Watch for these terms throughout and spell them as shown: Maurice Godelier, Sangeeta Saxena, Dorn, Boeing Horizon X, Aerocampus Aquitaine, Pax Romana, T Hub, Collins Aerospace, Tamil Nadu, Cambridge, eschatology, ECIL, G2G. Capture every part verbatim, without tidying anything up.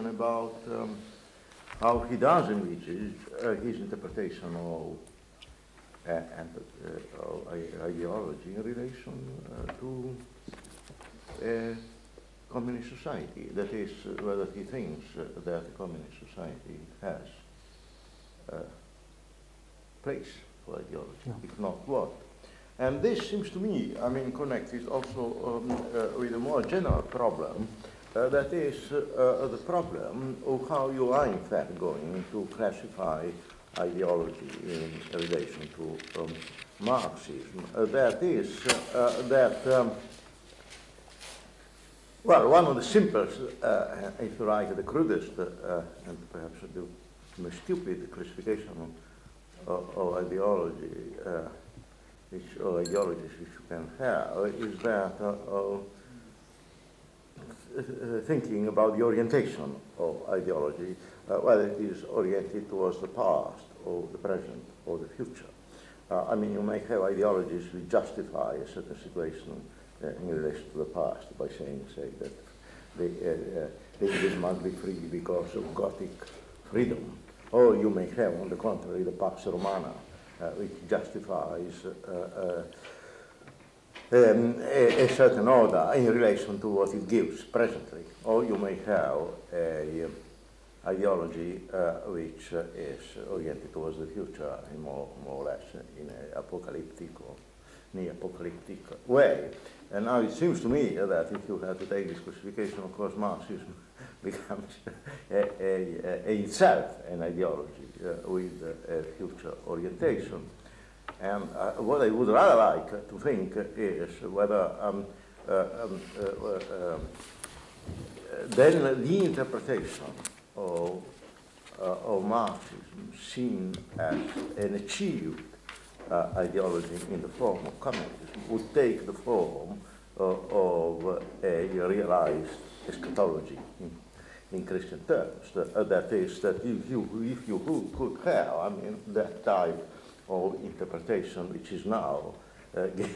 about um, how he does enrich uh, his interpretational uh, and uh, ideology in relation uh, to uh, communist society. That is, uh, whether he thinks uh, that the communist society has a place for ideology, yeah. if not what. And this seems to me, I mean, connected also um, uh, with a more general problem. Uh, that is uh, the problem of how you are in fact going to classify ideology in relation to um, Marxism. Uh, that is uh, that, um, well, one of the simplest, uh, if you like, the crudest uh, and perhaps the most stupid classification of, of ideology, uh, which, or ideologies which you can have, is that uh, of Uh, thinking about the orientation of ideology, uh, whether it is oriented towards the past or the present or the future. Uh, I mean, you may have ideologies which justify a certain situation uh, in relation to the past by saying, say, that they, uh, uh, they must be free because of Gothic freedom. Or you may have, on the contrary, the Pax Romana, uh, which justifies uh, uh, Um, a, a certain order in relation to what it gives presently. Or you may have an um, ideology uh, which uh, is oriented towards the future in more, more or less in an apocalyptic or near-apocalyptic way. And now it seems to me that if you have to take this classification, of course, Marxism becomes a, a, a itself an ideology uh, with a future orientation. And uh, what I would rather like uh, to think uh, is whether um, uh, um, uh, uh, um, then the interpretation of, uh, of Marxism seen as an achieved uh, ideology in the form of communism would take the form uh, of a realized eschatology in, in Christian terms. Uh, that is, that if you, if you could have, I mean, that type of interpretation, which is now uh, given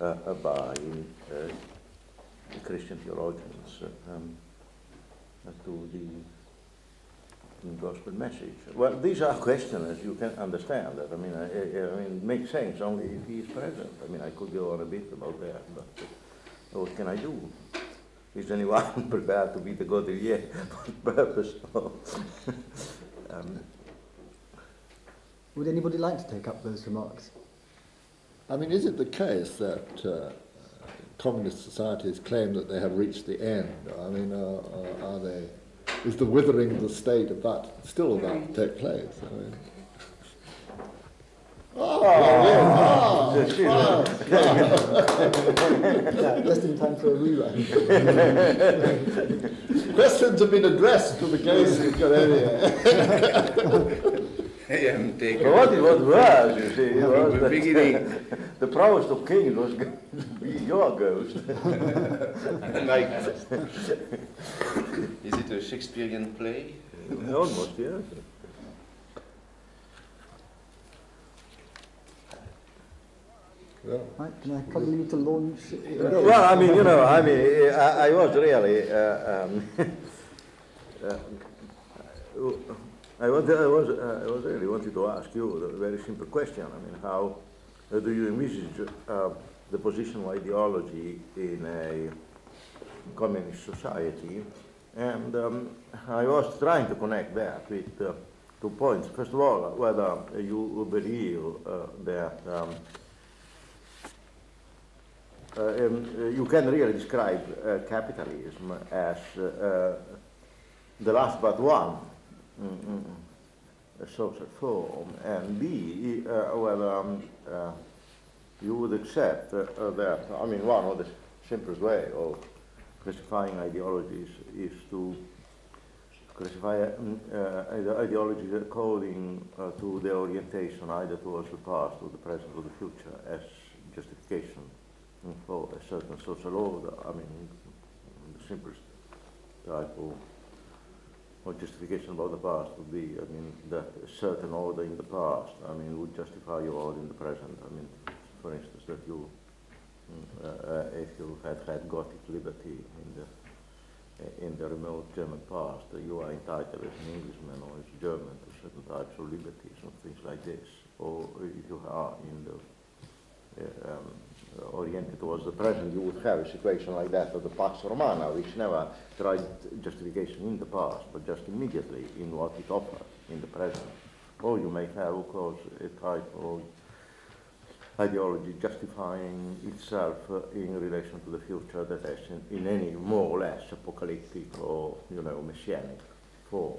uh, by uh, Christian theologians um, to the gospel message. Well, these are questions, you can understand that. I mean, I, I mean, it makes sense only if he is present. I mean, I could go on a bit about that, but what can I do? Is anyone prepared to be the Godelier on purpose? um, Would anybody like to take up those remarks? I mean, is it the case that uh, communist societies claim that they have reached the end? I mean, uh, are they? Is the withering of the state of that still about to take place? I mean, oh, oh, yes, oh, yes, yes. Yeah, just in time for a rerun. Questions have been addressed to the Godelier. Godelier. Well, what it was was, you see, was that the proudest of kings was going to be your ghost. Like, is it a Shakespearean play? Almost, yes. Well, right, can I come in to launch? Well, I mean, you know, I mean, I, I was really. Uh, um, uh, I, want, I, was, uh, I was really wanted to ask you a very simple question. I mean, how uh, do you envisage uh, the position of ideology in a communist society? And um, I was trying to connect that with uh, two points. First of all, whether you believe uh, that um, uh, um, you can really describe uh, capitalism as uh, the last but one. Mm-mm. A social form, and B, uh, whether um, uh, you would accept uh, uh, that, I mean, one of the simplest way of classifying ideologies is to classify uh, ideologies according uh, to their orientation, either towards the past or the present or the future, as justification for a certain social order. I mean, the simplest type of justification about the past would be, I mean, that a certain order in the past, I mean, would justify your order in the present. I mean, for instance, that you, uh, uh, if you had had Gothic liberty in the in the remote German past, you are entitled as an Englishman or as a German to certain types of liberties and things like this, or if you are in the, uh, um, oriented towards the present, you would have a situation like that of the Pax Romana, which never tried justification in the past, but just immediately in what it offers in the present. Or you may have, of course, a type of ideology justifying itself uh, in relation to the future that is in, in any more or less apocalyptic or, you know, messianic form.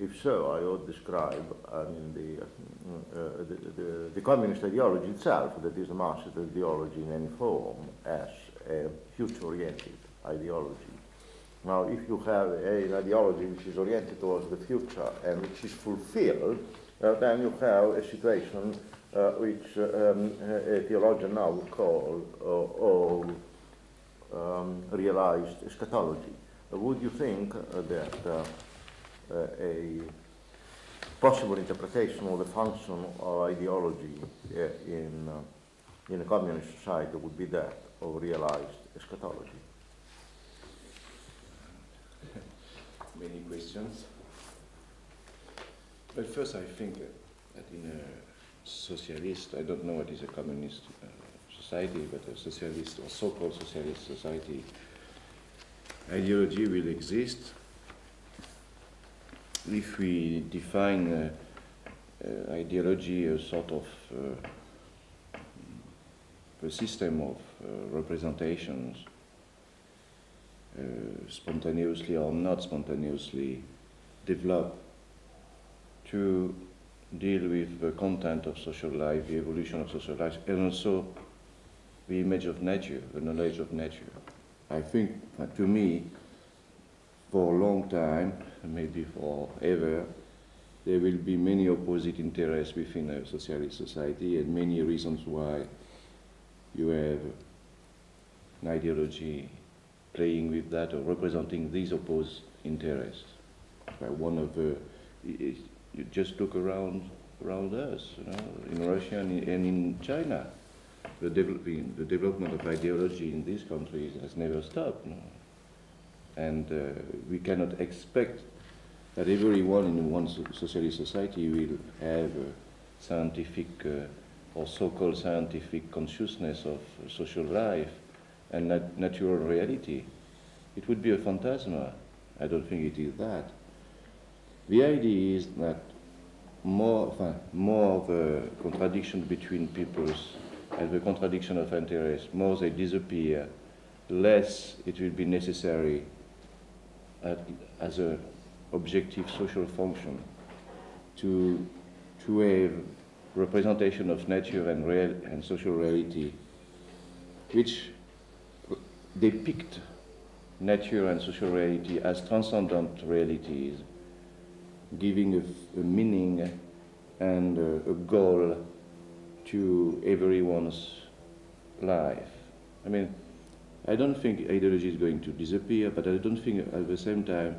If so, I would describe, I mean, the, uh, the, the, the communist ideology itself, that is the Marxist ideology in any form, as a future-oriented ideology. Now, if you have a, an ideology which is oriented towards the future and which is fulfilled, uh, then you have a situation Uh, which um, a theologian now would call uh, or um, realized eschatology. Uh, would you think uh, that uh, uh, a possible interpretation of the function of ideology uh, in, uh, in a communist society would be that of realized eschatology? Many questions. But first I think that, that in a socialist, I don't know what is a communist uh, society, but a socialist or so-called socialist society, ideology will exist if we define uh, uh, ideology as sort of uh, a system of uh, representations, uh, spontaneously or not spontaneously developed to deal with the content of social life, the evolution of social life, and also the image of nature, the knowledge of nature. I think that to me, for a long time, maybe forever, there will be many opposite interests within a socialist society and many reasons why you have an ideology playing with that or representing these opposed interests. Like one of the, it, You just look around, around us, you know, in Russia and in, and in China. The, developing, the development of ideology in these countries has never stopped. No? And uh, we cannot expect that everyone in one socialist society will have a scientific uh, or so-called scientific consciousness of social life and nat natural reality. It would be a phantasma. I don't think it is that. The idea is that more, more the contradiction between peoples and the contradiction of interest, more they disappear, less it will be necessary at, as an objective social function to, to have representation of nature and, real, and social reality, which depict nature and social reality as transcendent realities, giving a, a meaning and a, a goal to everyone's life. I mean, I don't think ideology is going to disappear, but I don't think at the same time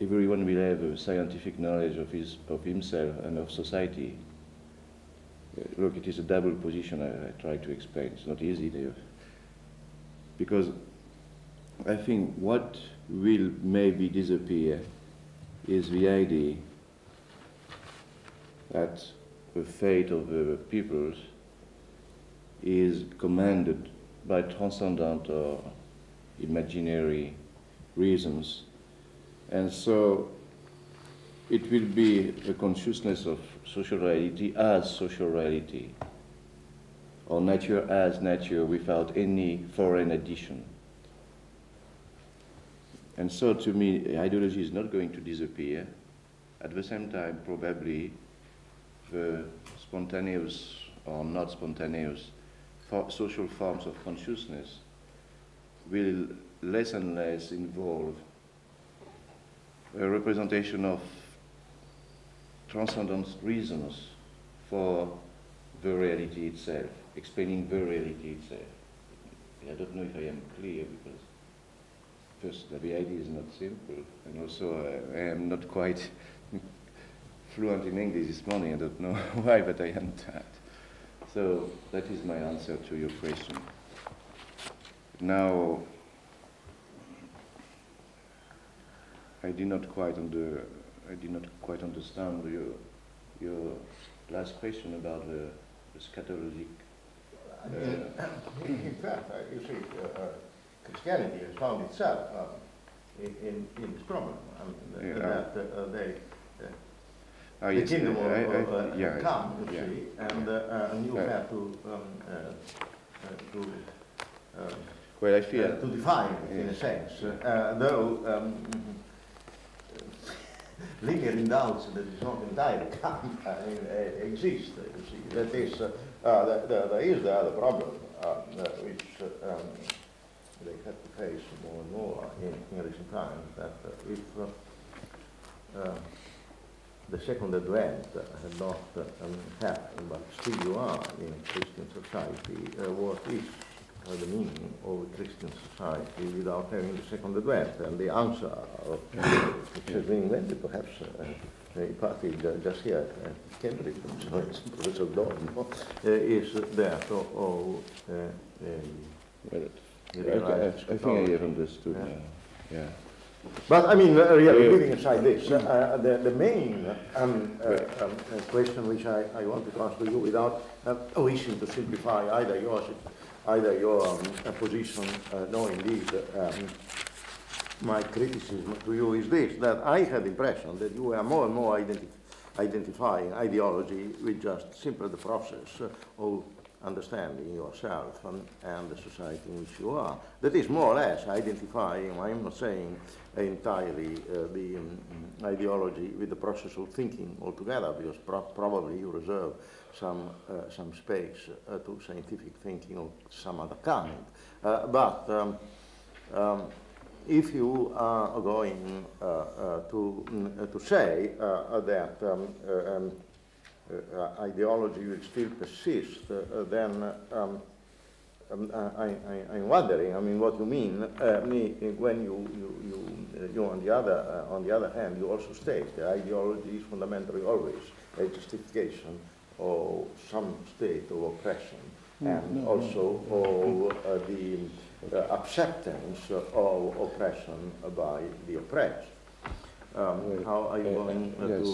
everyone will have a scientific knowledge of, his, of himself and of society. Look, it is a double position I, I try to explain. It's not easy there. Because I think what will maybe disappear is the idea that the fate of the peoples is commanded by transcendent or imaginary reasons. And so it will be the consciousness of social reality as social reality, or nature as nature without any foreign addition. And so, to me, ideology is not going to disappear. At the same time, probably, the spontaneous or not spontaneous for social forms of consciousness will less and less involve a representation of transcendent reasons for the reality itself, explaining the reality itself. I don't know if I am clear, because first, the idea is not simple, and also uh, I am not quite fluent in English this morning. I don't know why, but I am that. So that is my answer to your question. Now, I did not quite under I did not quite understand your your last question about the, the scatologic. Uh, in fact, you see, uh, Christianity has found itself um, in in this problem. I mean, yeah, that uh, uh, they uh, oh, the yes, kingdom will uh, yeah, come, you yeah, see, yeah, and yeah. Uh, and you uh, have to um, uh, uh, to. Uh, Well, I feel uh, to define it, yeah, in a sense, uh, though um, linger in doubts that is not entirely come uh, exist. You see, that is, uh, uh, there the, the is the other problem uh, which uh, um, they have to face more and more in, in recent times. That uh, if uh, uh, the second advent had not uh, um, happened, but still you are in a Christian society, uh, what is the meaning of a Christian society without having the second advent? And the answer, of, which has been invented perhaps uh, partly just here at Cambridge, so it's Professor Dorn, is that of oh, uh, uh, I, I think I have understood. Yeah. Yeah. Yeah. But I mean, uh, really, leaving aside this, uh, the, the main um, uh, um, uh, question which I, I want to ask to you, without uh, wishing to simplify either yours. Either your um, position, uh, no, indeed, um, my criticism to you is this, that I had the impression that you were more and more identi identifying ideology with just simply the process uh, of understanding yourself and, and the society in which you are. That is more or less identifying, I'm not saying entirely uh, the um, ideology with the process of thinking altogether, because pro probably you reserve some, uh, some space uh, to scientific thinking of some other kind. Uh, but um, um, if you are going uh, uh, to, uh, to say uh, that um, uh, um, Uh, ideology will still persist, uh, then uh, um, um, I, I, I'm wondering. I mean, what you mean uh, me, when you you you, uh, you on the other uh, on the other hand you also state that ideology is fundamentally always a justification of some state of oppression, mm, and no, also no. of uh, the uh, acceptance of oppression by the oppressed. Um, how are you going uh, to?